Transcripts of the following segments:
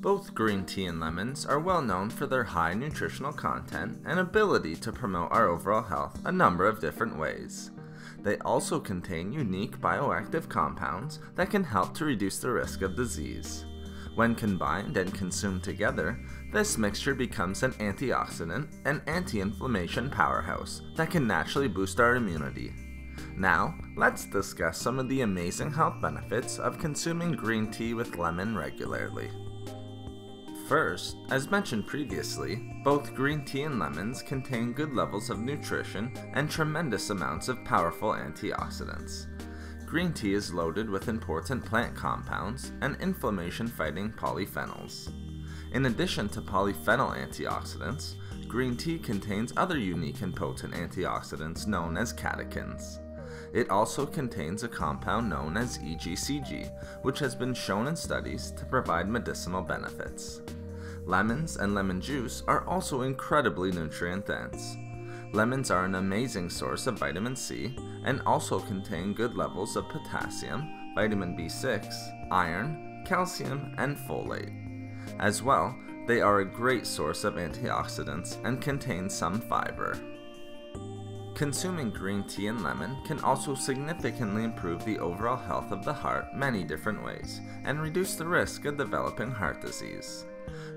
Both green tea and lemons are well known for their high nutritional content and ability to promote our overall health a number of different ways. They also contain unique bioactive compounds that can help to reduce the risk of disease. When combined and consumed together, this mixture becomes an antioxidant and anti-inflammation powerhouse that can naturally boost our immunity. Now, let's discuss some of the amazing health benefits of consuming green tea with lemon regularly. First, as mentioned previously, both green tea and lemons contain good levels of nutrition and tremendous amounts of powerful antioxidants. Green tea is loaded with important plant compounds and inflammation-fighting polyphenols. In addition to polyphenol antioxidants, green tea contains other unique and potent antioxidants known as catechins. It also contains a compound known as EGCG, which has been shown in studies to provide medicinal benefits. Lemons and lemon juice are also incredibly nutrient-dense. Lemons are an amazing source of vitamin C and also contain good levels of potassium, vitamin B6, iron, calcium, and folate. As well, they are a great source of antioxidants and contain some fiber. Consuming green tea and lemon can also significantly improve the overall health of the heart many different ways and reduce the risk of developing heart disease.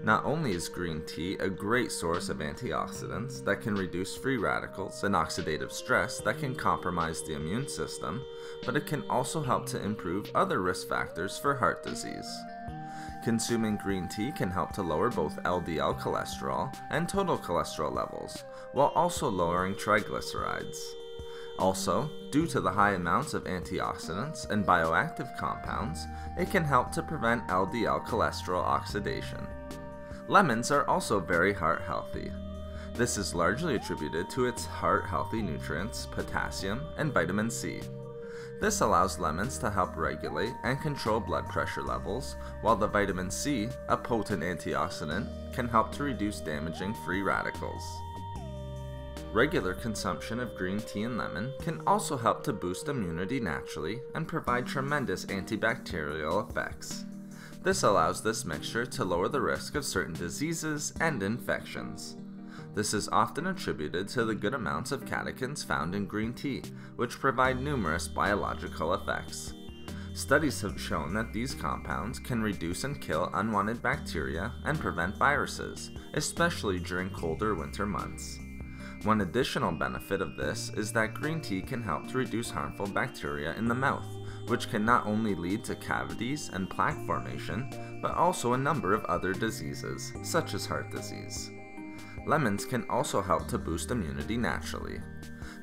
Not only is green tea a great source of antioxidants that can reduce free radicals and oxidative stress that can compromise the immune system, but it can also help to improve other risk factors for heart disease. Consuming green tea can help to lower both LDL cholesterol and total cholesterol levels, while also lowering triglycerides. Also, due to the high amounts of antioxidants and bioactive compounds, it can help to prevent LDL cholesterol oxidation. Lemons are also very heart healthy. This is largely attributed to its heart-healthy nutrients, potassium, and vitamin C. This allows lemons to help regulate and control blood pressure levels, while the vitamin C, a potent antioxidant, can help to reduce damaging free radicals. Regular consumption of green tea and lemon can also help to boost immunity naturally and provide tremendous antibacterial effects. This allows this mixture to lower the risk of certain diseases and infections. This is often attributed to the good amounts of catechins found in green tea, which provide numerous biological effects. Studies have shown that these compounds can reduce and kill unwanted bacteria and prevent viruses, especially during colder winter months. One additional benefit of this is that green tea can help to reduce harmful bacteria in the mouth, which can not only lead to cavities and plaque formation, but also a number of other diseases, such as heart disease. Lemons can also help to boost immunity naturally.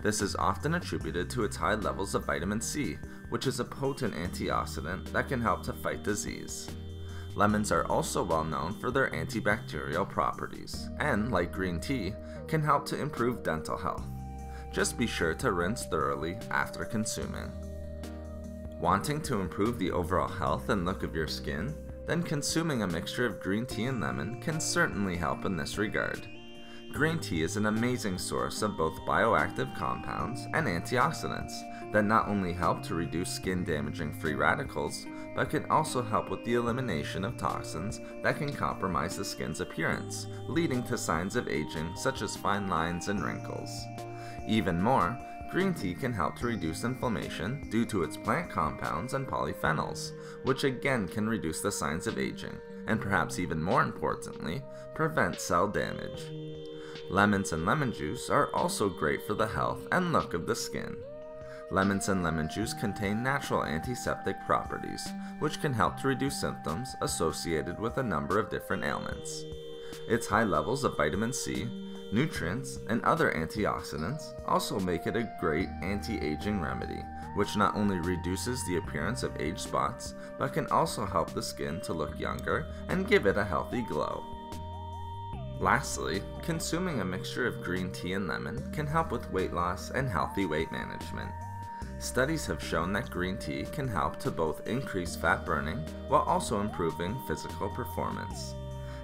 This is often attributed to its high levels of vitamin C, which is a potent antioxidant that can help to fight disease. Lemons are also well known for their antibacterial properties, and, like green tea, can help to improve dental health. Just be sure to rinse thoroughly after consuming. Wanting to improve the overall health and look of your skin? Then consuming a mixture of green tea and lemon can certainly help in this regard. Green tea is an amazing source of both bioactive compounds and antioxidants that not only help to reduce skin-damaging free radicals, but can also help with the elimination of toxins that can compromise the skin's appearance, leading to signs of aging such as fine lines and wrinkles. Even more, green tea can help to reduce inflammation due to its plant compounds and polyphenols, which again can reduce the signs of aging, and perhaps even more importantly, prevent cell damage. Lemons and lemon juice are also great for the health and look of the skin. Lemons and lemon juice contain natural antiseptic properties, which can help to reduce symptoms associated with a number of different ailments. Its high levels of vitamin C, nutrients, and other antioxidants also make it a great anti-aging remedy, which not only reduces the appearance of age spots, but can also help the skin to look younger and give it a healthy glow. Lastly, consuming a mixture of green tea and lemon can help with weight loss and healthy weight management. Studies have shown that green tea can help to both increase fat burning while also improving physical performance.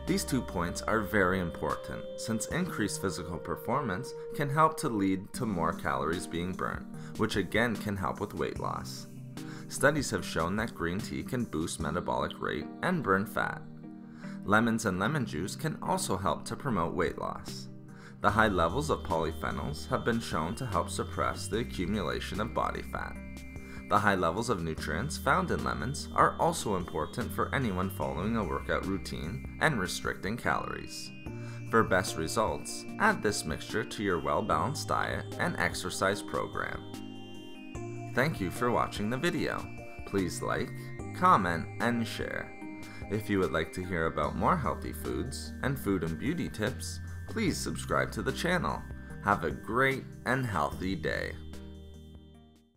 These 2 points are very important, since increased physical performance can help to lead to more calories being burned, which again can help with weight loss. Studies have shown that green tea can boost metabolic rate and burn fat. Lemons and lemon juice can also help to promote weight loss. The high levels of polyphenols have been shown to help suppress the accumulation of body fat. The high levels of nutrients found in lemons are also important for anyone following a workout routine and restricting calories. For best results, add this mixture to your well-balanced diet and exercise program. Thank you for watching the video. Please like, comment, and share. If you would like to hear about more healthy foods and food and beauty tips, please subscribe to the channel. Have a great and healthy day.